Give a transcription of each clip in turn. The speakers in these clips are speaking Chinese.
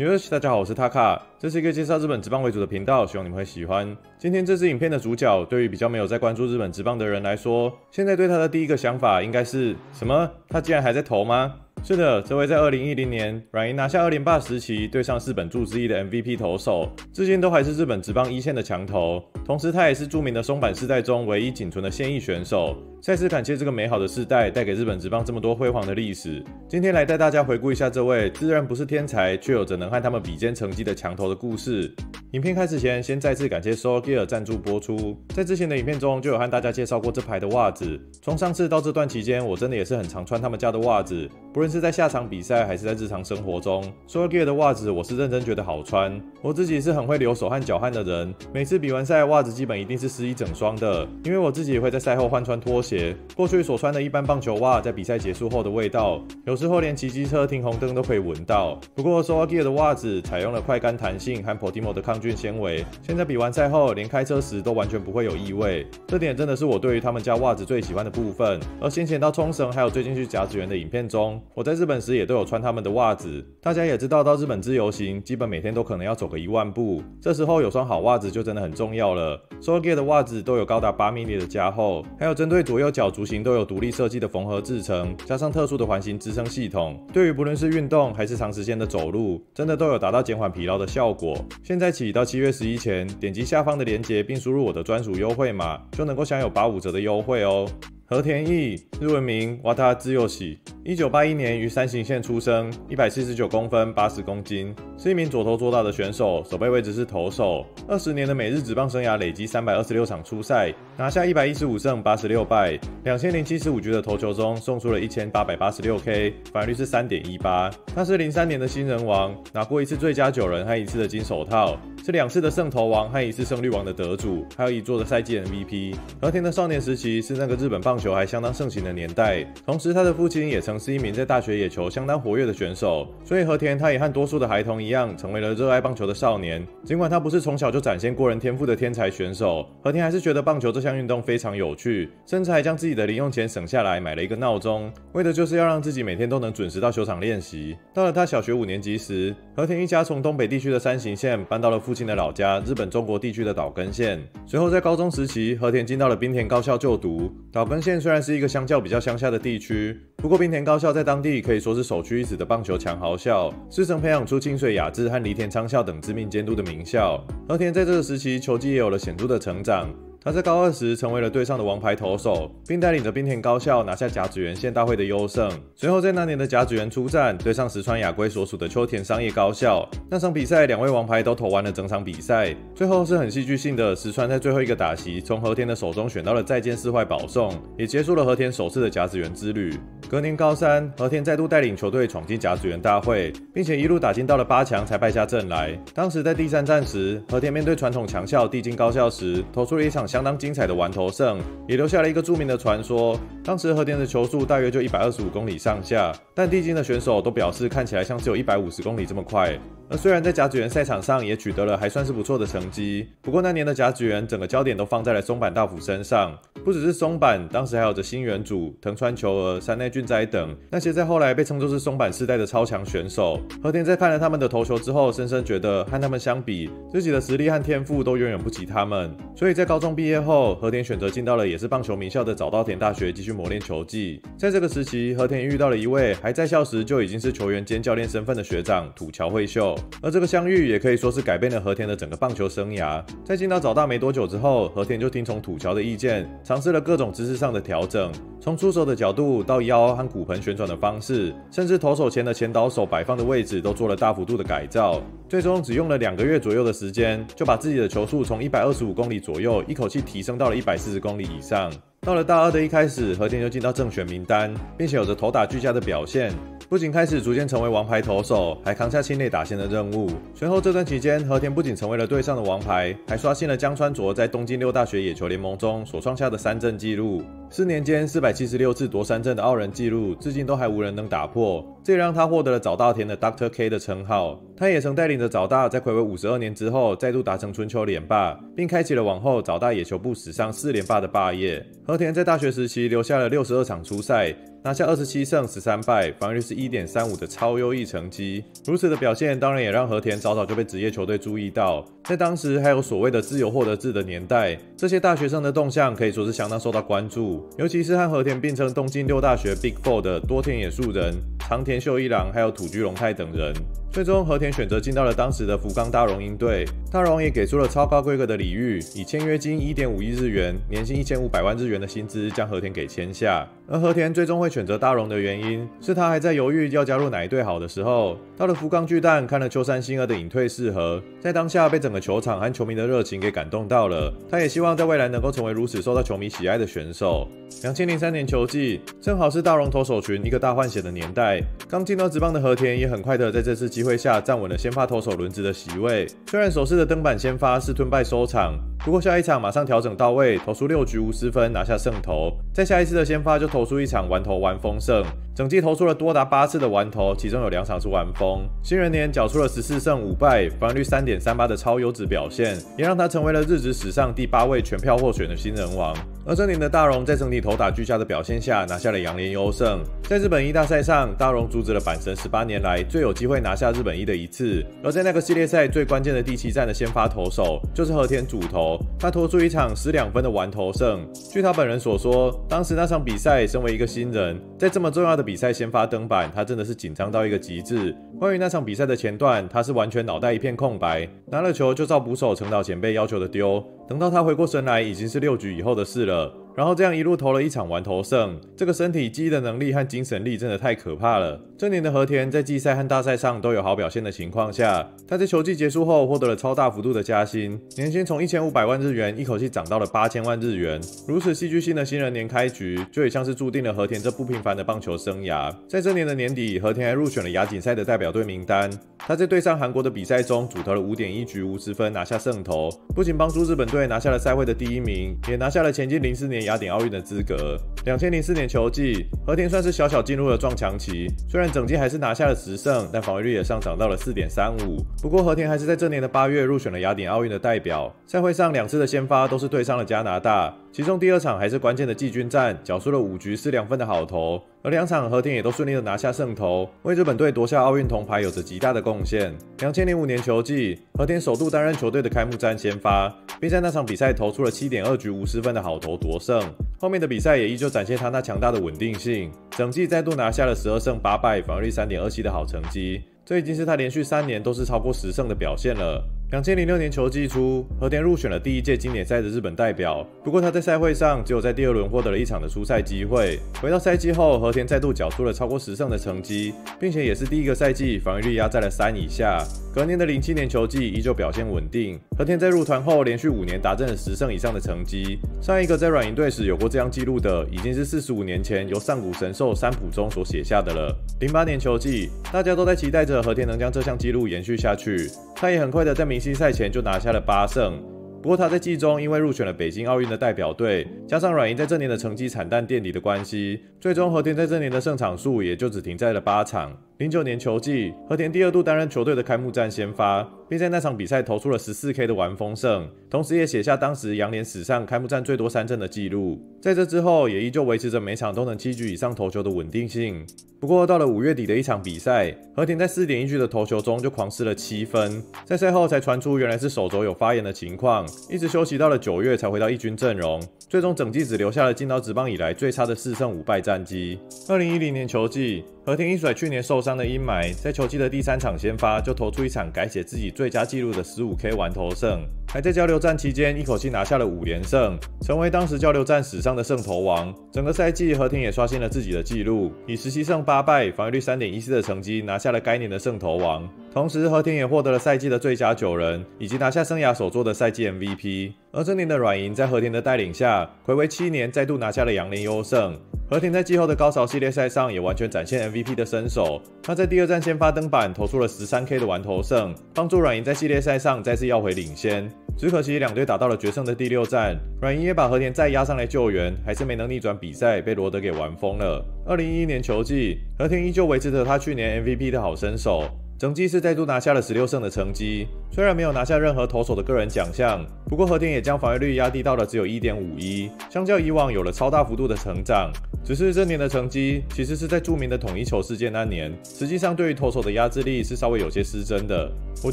Hello， 大家好，我是 Taka， 这是一个介绍日本职棒为主的频道，希望你们会喜欢。今天这支影片的主角，对于比较没有在关注日本职棒的人来说，现在对他的第一个想法应该是什么？他竟然还在投吗？是的，这位在2010年软银拿下2连霸时期对上4本柱之一的 MVP 投手，至今都还是日本职棒一线的强投，同时他也是著名的松坂世代中唯一仅存的现役选手。 再次感谢这个美好的世代，带给日本职棒这么多辉煌的历史。今天来带大家回顾一下这位自认不是天才，却有着能和他们比肩成绩的强投的故事。影片开始前，先再次感谢 SOAR Gear 赞助播出。在之前的影片中就有和大家介绍过这牌的袜子。从上次到这段期间，我真的也是很常穿他们家的袜子，不论是在下场比赛还是在日常生活中 ，SOAR Gear 的袜子我是认真觉得好穿。我自己是很会流手和脚汗的人，每次比完赛袜子基本一定是湿一整双的，因为我自己也会在赛后换穿拖鞋。 过去所穿的一般棒球袜，在比赛结束后的味道，有时候连骑机车停红灯都可以闻到。不过 SOAR Gear 的袜子采用了快干弹性和 Potimo 的抗菌纤维，现在比完赛后，连开车时都完全不会有异味。这点真的是我对于他们家袜子最喜欢的部分。而先前到冲绳还有最近去甲子园的影片中，我在日本时也都有穿他们的袜子。大家也知道，到日本自由行，基本每天都可能要走个1万步，这时候有双好袜子就真的很重要了。SOAR Gear 的袜子都有高达8mm的加厚，还有针对左右脚足型都有独立设计的缝合制成，加上特殊的环形支撑系统，对于不论是运动还是长时间的走路，真的都有达到减缓疲劳的效果。现在起到7月11前，点击下方的链接并输入我的专属优惠码，就能够享有85折的优惠哦。 和田毅，日文名瓦塔自由喜，1981年于山形县出生，149公分，80公斤，是一名左投左打的选手，守备位置是投手。20年的美日职棒生涯累积326场出赛，拿下115胜86败，2075局的投球中送出了1886K， 防御率是 3.18。他是03年的新人王，拿过1次最佳9人和1次的金手套，是2次的胜投王和1次胜率王的得主，还有1座的赛季 MVP。和田的少年时期是那个日本棒球还相当盛行的年代，同时他的父亲也曾是一名在大学野球相当活跃的选手，所以和田他也和多数的孩童一样，成为了热爱棒球的少年。尽管他不是从小就展现过人天赋的天才选手，和田还是觉得棒球这项运动非常有趣，甚至还将自己的零用钱省下来买了一个闹钟，为的就是要让自己每天都能准时到球场练习。到了他小学5年级时，和田一家从东北地区的山形县搬到了父亲的老家日本中国地区的岛根县。随后在高中时期，和田进到了滨田高校就读。岛根县 虽然是一个相较比较乡下的地区，不过滨田高校在当地可以说是首屈一指的棒球强豪校，师曾培养出清水雅治和梨田昌孝等知名监督的名校。和田在这个时期球技也有了显著的成长。 他在高2时成为了队上的王牌投手，并带领着滨田高校拿下甲子园县大会的优胜。随后在那年的甲子园出战，对上石川雅圭所属的秋田商业高校，那场比赛2位王牌都投完了整场比赛。最后是很戏剧性的，石川在最后一个打席从和田的手中选到了再见四坏保送，也结束了和田首次的甲子园之旅。隔年高3，和田再度带领球队闯进甲子园大会，并且一路打进到了8强才败下阵来。当时在第3战时，和田面对传统强校帝京高校时，投出了一场 相当精彩的完投胜，也留下了一个著名的传说。当时和田的球速大约就125公里上下，但帝京的选手都表示看起来像只有150公里这么快。 而虽然在甲子园赛场上也取得了还算是不错的成绩，不过那年的甲子园整个焦点都放在了松坂大辅身上。不只是松坂，当时还有着新垣渚、藤川球儿、山内俊哉等那些在后来被称作是松坂世代的超强选手。和田在看了他们的投球之后，深深觉得和他们相比，自己的实力和天赋都远远不及他们。所以在高中毕业后，和田选择进到了也是棒球名校的早稻田大学继续磨练球技。在这个时期，和田也遇到了一位还在校时就已经是球员兼教练身份的学长土桥惠秀。 而这个相遇也可以说是改变了和田的整个棒球生涯。在进到早大没多久之后，和田就听从土桥的意见，尝试了各种姿势上的调整，从出手的角度到腰和骨盆旋转的方式，甚至投手前的前导手摆放的位置都做了大幅度的改造。最终只用了2个月左右的时间，就把自己的球速从125公里左右一口气提升到了140公里以上。到了大2的一开始，和田就进到正选名单，并且有着投打俱佳的表现。 不仅开始逐渐成为王牌投手，还扛下清内打线的任务。随后这段期间，和田不仅成为了队上的王牌，还刷新了江川卓在东京6大学野球联盟中所创下的3振纪录。4年间476次夺3振的傲人纪录，至今都还无人能打破。这也让他获得了早稻田的 Dr. K 的称号。他也曾带领着早大在睽违52年之后，再度达成春秋连霸，并开启了往后早大野球部史上4连霸的霸业。和田在大学时期留下了62场出赛。拿下27胜13败，防御率是 1.35 的超优异成绩。如此的表现，当然也让和田早早就被职业球队注意到。在当时还有所谓的自由获得制的年代，这些大学生的动向可以说是相当受到关注，尤其是和田并称东京6大学 Big Four 的多田野树人、长田秀一郎还有土居龙太等人。 最终，和田选择进到了当时的福冈大荣鹰队，大荣也给出了超高规格的礼遇，以签约金 1.5 亿日元、年薪1500万日元的薪资将和田给签下。而和田最终会选择大荣的原因，是他还在犹豫要加入哪一队好的时候，到了福冈巨蛋看了秋山新二的隐退适合，在当下被整个球场和球迷的热情给感动到了。他也希望在未来能够成为如此受到球迷喜爱的选手。2003年球季，正好是大荣投手群一个大换血的年代，刚进到职棒的和田也很快的在这次 机会下站稳了先发投手轮值的席位。虽然首次的登板先发是吞败收场，不过下一场马上调整到位，投出6局无失分，拿下胜投。在下一次的先发就投出一场完投完封胜，整季投出了多达8次的完投，其中有2场是完封。新人年缴出了14胜5败，防御率 3.38 的超优质表现，也让他成为了日职史上第8位全票获选的新人王。而这年的大荣在整体投打俱佳的表现下，拿下了2连优胜。在日本一大赛上，大荣阻止了阪神18年来最有机会拿下 日本一的一次，而在那个系列赛最关键的第7战的先发投手就是和田主投，他投出一场12分的完投胜。据他本人所说，当时那场比赛，身为一个新人，在这么重要的比赛先发登板，他真的是紧张到一个极致。关于那场比赛的前段，他是完全脑袋一片空白，拿了球就照捕手陈岛前辈要求的丢，等到他回过神来，已经是6局以后的事了。 然后这样一路投了1场完投胜，这个身体记忆的能力和精神力真的太可怕了。这年的和田在季赛和大赛上都有好表现的情况下，他在球季结束后获得了超大幅度的加薪，年薪从1500万日元一口气涨到了8000万日元。如此戏剧性的新人年开局，就也像是注定了和田这不平凡的棒球生涯。在这年的年底，和田还入选了亚锦赛的代表队名单。他在对上韩国的比赛中主投了 5.1 局无失分，拿下胜投，不仅帮助日本队拿下了赛会的第1名，也拿下了前进04年 雅典奥运的资格。2004年球季，和田算是小小进入了撞墙期。虽然整季还是拿下了10胜，但防御率也上涨到了 4.35。不过和田还是在这年的8月入选了雅典奥运的代表。赛会上2次的先发都是对上了加拿大，其中第2场还是关键的季军战，缴出了5局4分的好投。 而2场和田也都顺利的拿下胜投，为日本队夺下奥运铜牌有着极大的贡献。2005年球季，和田首度担任球队的开幕战先发，并在那场比赛投出了 7.2 局无失分的好投夺胜。后面的比赛也依旧展现他那强大的稳定性，整季再度拿下了12胜8败，防御率 3.27 的好成绩。这已经是他连续3年都是超过10胜的表现了。 2006年球季初，和田入选了第1届经典赛的日本代表。不过他在赛会上只有在第2轮获得了1场的出赛机会。回到赛季后，和田再度缴出了超过10胜的成绩，并且也是第一个赛季防御率压在了3以下。隔年的07年球季依旧表现稳定。和田在入团后连续5年达阵了10胜以上的成绩。上一个在软银队时有过这样记录的，已经是45年前由上古神兽三浦中所写下的了。08年球季，大家都在期待着和田能将这项记录延续下去。他也很快的在明星赛前就拿下了8胜，不过他在季中因为入选了北京奥运的代表队，加上软银在这年的成绩惨淡垫底的关系，最终和田在这年的胜场数也就只停在了8场。09年球季，和田第2度担任球队的开幕战先发，并在那场比赛投出了 14K 的完封胜，同时也写下当时洋联史上开幕战最多3振的记录。在这之后，也依旧维持着每场都能7局以上投球的稳定性。 不过到了5月底的一场比赛，和田在 4.1 局的投球中就狂失了7分，在赛后才传出原来是手肘有发炎的情况，一直休息到了9月才回到1军阵容，最终整季只留下了进到职棒以来最差的4胜5败战绩。2010年球季，和田一甩去年受伤的阴霾，在球季的第3场先发就投出一场改写自己最佳纪录的 15K 完投胜，还在交流战期间一口气拿下了5连胜，成为当时交流战史上的胜投王。整个赛季和田也刷新了自己的纪录，以17胜8败、防御率 3.14 的成绩拿下了该年的胜投王，同时和田也获得了赛季的最佳9人，以及拿下生涯首座的赛季 MVP。而这年的软银在和田的带领下，睽违7年再度拿下了2连优胜。和田在季后的高潮系列赛上也完全展现 MVP 的身手，他在第2战先发登板投出了 13K 的完投胜，帮助软银在系列赛上再次要回领先。 只可惜2队打到了决胜的第6战，软银也把和田再压上来救援，还是没能逆转比赛，被罗德给完封了。2011年球季，和田依旧维持着他去年 MVP 的好身手。整季是再度拿下了16胜的成绩，虽然没有拿下任何投手的个人奖项，不过和田也将防御率压低到了只有 1.51， 相较以往有了超大幅度的成长。只是这年的成绩其实是在著名的统一球事件那年，实际上对于投手的压制力是稍微有些失真的，我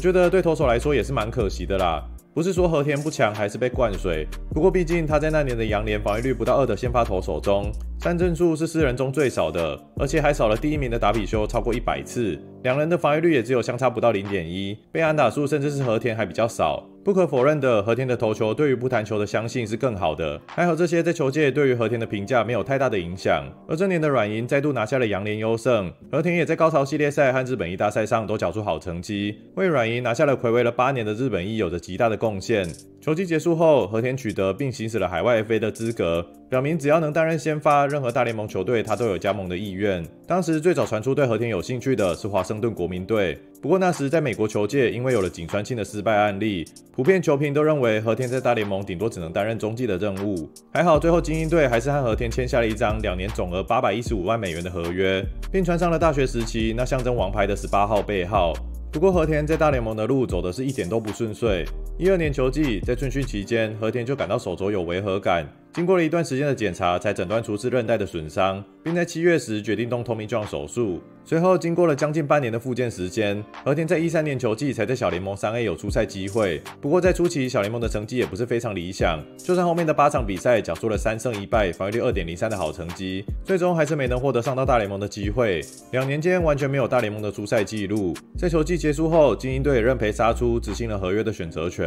觉得对投手来说也是蛮可惜的啦。 不是说和田不强，还是被灌水。不过毕竟他在那年的洋联防御率不到2的先发投手中，3振数是4人中最少的，而且还少了第1名的达比修超过100次。两人的防御率也只有相差不到 0.1， 被安打数甚至是和田还比较少。不可否认的，和田的投球对于不弹球的相信是更好的，还好这些在球界对于和田的评价没有太大的影响。而这年的软银再度拿下了洋联优胜，和田也在高潮系列赛和日本一大赛上都缴出好成绩，为软银拿下了睽违了8年的日本一有着极大的贡献。球季结束后，和田取得并行使了海外 FA 的资格，表明只要能担任先发，任何大联盟球队他都有加盟的意愿。当时最早传出对和田有兴趣的是华盛顿国民队，不过那时在美国球界因为有了井川庆的失败案例，普遍球评都认为和田在大联盟顶多只能担任中继的任务。还好最后精英队还是和和田签下了一张2年总额815万美元的合约，并穿上了大学时期那象征王牌的18号背号。 不过和田在大联盟的路走的是一点都不顺遂。12年球季，在春训期间，和田就感到手肘有违和感，经过了一段时间的检查，才诊断出是韧带的损伤，并在7月时决定动Tommy John 手术。随后经过了将近半年的复健时间，和田在13年球季才在小联盟3A 有出赛机会。不过在初期小联盟的成绩也不是非常理想，就算后面的8场比赛缴出了3胜1败、防御率 2.03 的好成绩，最终还是没能获得上到大联盟的机会。2年间完全没有大联盟的出赛记录，在球季 结束后，精英队认赔杀出，执行了合约的选择权。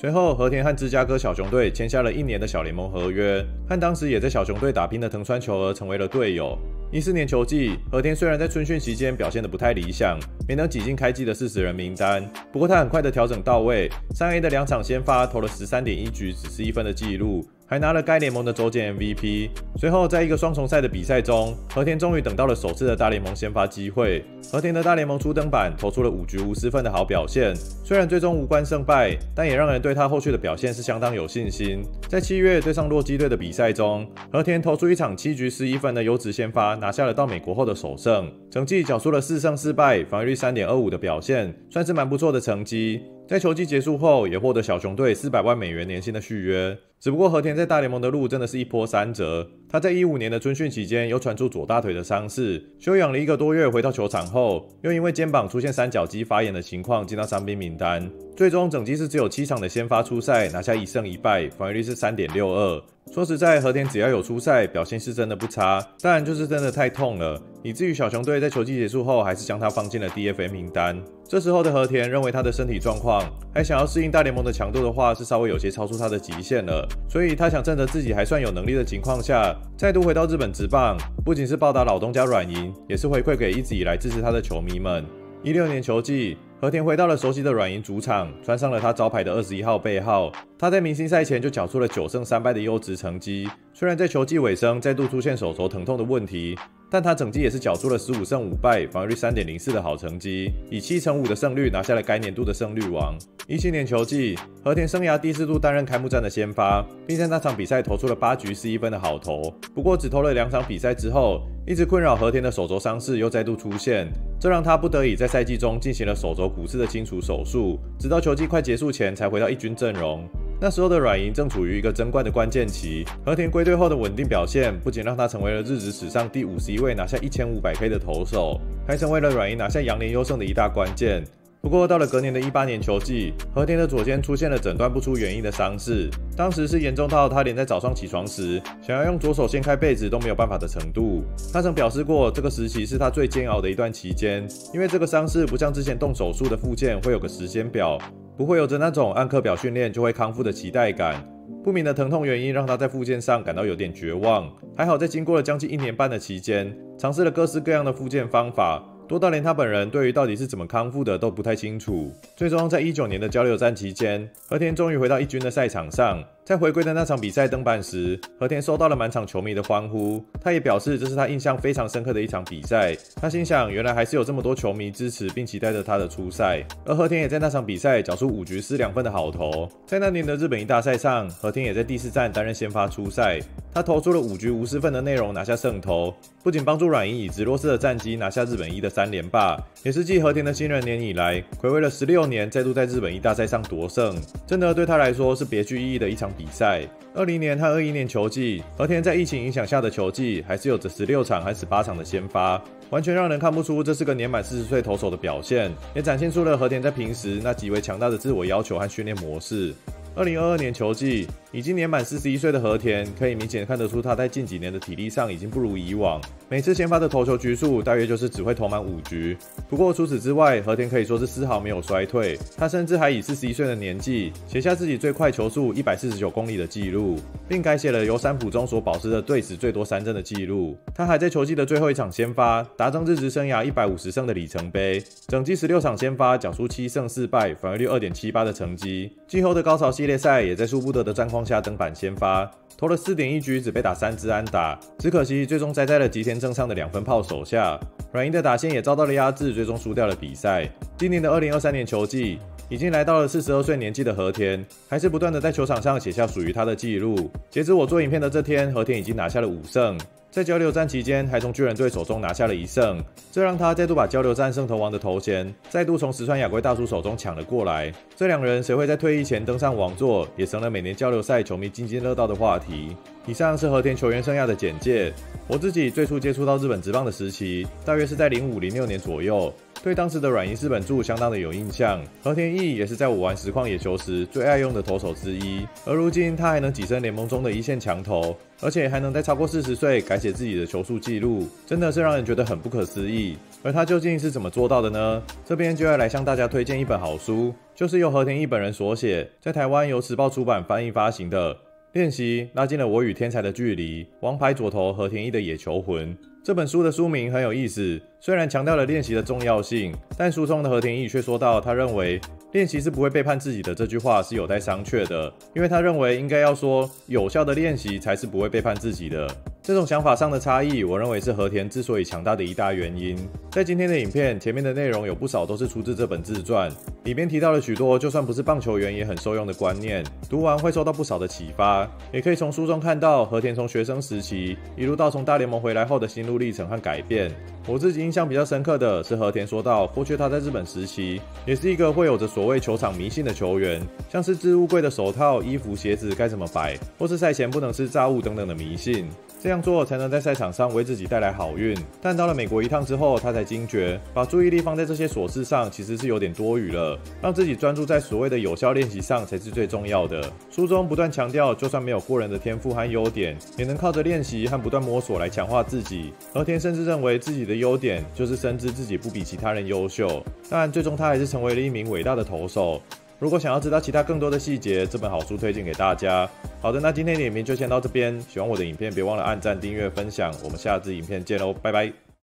随后，和田和芝加哥小熊队签下了1年的小联盟合约，和当时也在小熊队打拼的藤川球儿成为了队友。14年球季，和田虽然在春训期间表现得不太理想，没能挤进开季的40人名单，不过他很快的调整到位，3A 的2场先发投了13.1局，只失1分的记录，还拿了该联盟的周间 MVP。随后，在一个双重赛的比赛中，和田终于等到了首次的大联盟先发机会。和田的大联盟初登板投出了5局无失分的好表现，虽然最终无关胜败，但也让人对他后续的表现是相当有信心。在7月对上洛基队的比赛中，和田投出一场7局11分的优质先发， 拿下了到美国后的首胜，整季缴出了4胜4败，防御率 3.25 的表现，算是蛮不错的成绩。在球季结束后，也获得小熊队400万美元年薪的续约。只不过和田在大联盟的路真的是一波三折。他在15年的春训期间又传出左大腿的伤势，休养了1个多月，回到球场后，又因为肩膀出现3角肌发炎的情况进到伤兵名单。最终整季是只有7场的先发出赛，拿下1胜1败，防御率是 3.62。 说实在，和田只要有出赛，表现是真的不差，但就是真的太痛了，以至于小熊队在球季结束后还是将他放进了 DFA 名单。这时候的和田认为他的身体状况还想要适应大联盟的强度的话，是稍微有些超出他的极限了，所以他想趁着自己还算有能力的情况下，再度回到日本职棒，不仅是报答老东家软银，也是回馈给一直以来支持他的球迷们。16年球季， 和田回到了熟悉的软银主场，穿上了他招牌的21号背号。他在明星赛前就缴出了9胜3败的优质成绩，虽然在球季尾声再度出现手肘疼痛的问题，但他整季也是缴出了15胜5败，防御率 3.04 的好成绩，以7成5的胜率拿下了该年度的胜率王。17年球季，和田生涯第4度担任开幕战的先发，并在那场比赛投出了8局11分的好投。不过只投了2场比赛之后， 一直困扰和田的手肘伤势又再度出现，这让他不得已在赛季中进行了手肘骨刺的清除手术，直到球季快结束前才回到1军阵容。那时候的软银正处于一个争冠的关键期，和田归队后的稳定表现，不仅让他成为了日职史上第51位拿下1500K 的投手，还成为了软银拿下洋联优胜的一大关键。 不过，到了隔年的18年球季，和田的左肩出现了诊断不出原因的伤势，当时是严重到他连在早上起床时想要用左手掀开被子都没有办法的程度。他曾表示过，这个时期是他最煎熬的一段期间，因为这个伤势不像之前动手术的复健会有个时间表，不会有着那种按课表训练就会康复的期待感。 不明的疼痛原因让他在复健上感到有点绝望。还好，在经过了将近1年半的期间，尝试了各式各样的复健方法，多到连他本人对于到底是怎么康复的都不太清楚。最终，在19年的交流战期间，和田终于回到1军的赛场上。在回归的那场比赛登板时，和田收到了满场球迷的欢呼。他也表示这是他印象非常深刻的一场比赛。他心想，原来还是有这么多球迷支持并期待着他的出赛。而和田也在那场比赛缴出5局失2分的好投。在那年的日本一大赛上，和田也在第4战担任先发出赛。他投出了5局无失分的内容，拿下胜投，不仅帮助软银以直落式的战绩拿下日本一的3连霸，也是继和田的新人年以来，睽违了16年再度在日本一大赛上夺胜。真的对他来说是别具意义的一场比赛。2020年和21年球季，和田在疫情影响下的球季还是有着16场和18场的先发，完全让人看不出这是个年满40岁投手的表现，也展现出了和田在平时那极为强大的自我要求和训练模式。2022年球季，已经年满41岁的和田，可以明显看得出他在近几年的体力上已经不如以往。每次先发的投球局数大约就是只会投满5局。不过除此之外，和田可以说是丝毫没有衰退，他甚至还以41岁的年纪写下自己最快球速149公里的记录，并改写了由三浦中所保持的队史最多3振的记录。他还在球季的最后一场先发，达成日职生涯150胜的里程碑。整季16场先发，缴出7胜4败，防御率2.78的成绩。季后的高潮系列赛也在舒布德的战况下登板先发，投了4.1局，只被打3支安打，只可惜最终栽在了吉田正尚的2分炮手下。软银的打线也遭到了压制，最终输掉了比赛。今年的2023年球季，已经来到了42岁年纪的和田，还是不断的在球场上写下属于他的记录。截止我做影片的这天，和田已经拿下了5胜。在交流战期间，还从巨人队手中拿下了1胜，这让他再度把交流战胜投王的头衔再度从石川雅圭大叔手中抢了过来。这两人谁会在退役前登上王座，也成了每年交流赛球迷津津乐道的话题。以上是和田球员生涯的简介。我自己最初接触到日本职棒的时期，大约是在05、06年左右，对当时的软银四本柱相当的有印象。和田毅也是在我玩实况野球时最爱用的投手之一，而如今他还能跻身联盟中的1线强投，而且还能在超过40岁改写自己的球速记录，真的是让人觉得很不可思议。而他究竟是怎么做到的呢？这边就要来向大家推荐一本好书，就是由和田毅本人所写，在台湾由时报出版翻译发行的《练习拉近了我与天才的距离：王牌左投和田毅的野球魂》。这本书的书名很有意思，虽然强调了练习的重要性，但书中的和田毅却说到，他认为练习是不会背叛自己的这句话是有待商榷的，因为他认为应该要说有效的练习才是不会背叛自己的。这种想法上的差异，我认为是和田之所以强大的一大原因。在今天的影片前面的内容有不少都是出自这本自传，里边提到了许多就算不是棒球员也很受用的观念，读完会受到不少的启发。也可以从书中看到和田从学生时期一路到从大联盟回来后的心路历程和改变。我自己印象比较深刻的是和田说到，过去他在日本时期也是一个会有着所谓球场迷信的球员，像是置物柜的手套、衣服、鞋子该怎么摆，或是赛前不能吃炸物等等的迷信，这样做才能在赛场上为自己带来好运。但到了美国一趟之后，他才惊觉把注意力放在这些琐事上其实是有点多余了，让自己专注在所谓的有效练习上才是最重要的。书中不断强调，就算没有过人的天赋和优点，也能靠着练习和不断摸索来强化自己。和田甚至认为自己的优点就是深知自己不比其他人优秀，但最终他还是成为了一名伟大的投手。如果想要知道其他更多的细节，这本好书推荐给大家。好的，那今天的影片就先到这边，喜欢我的影片别忘了按赞、订阅、分享，我们下次影片见喽，拜拜。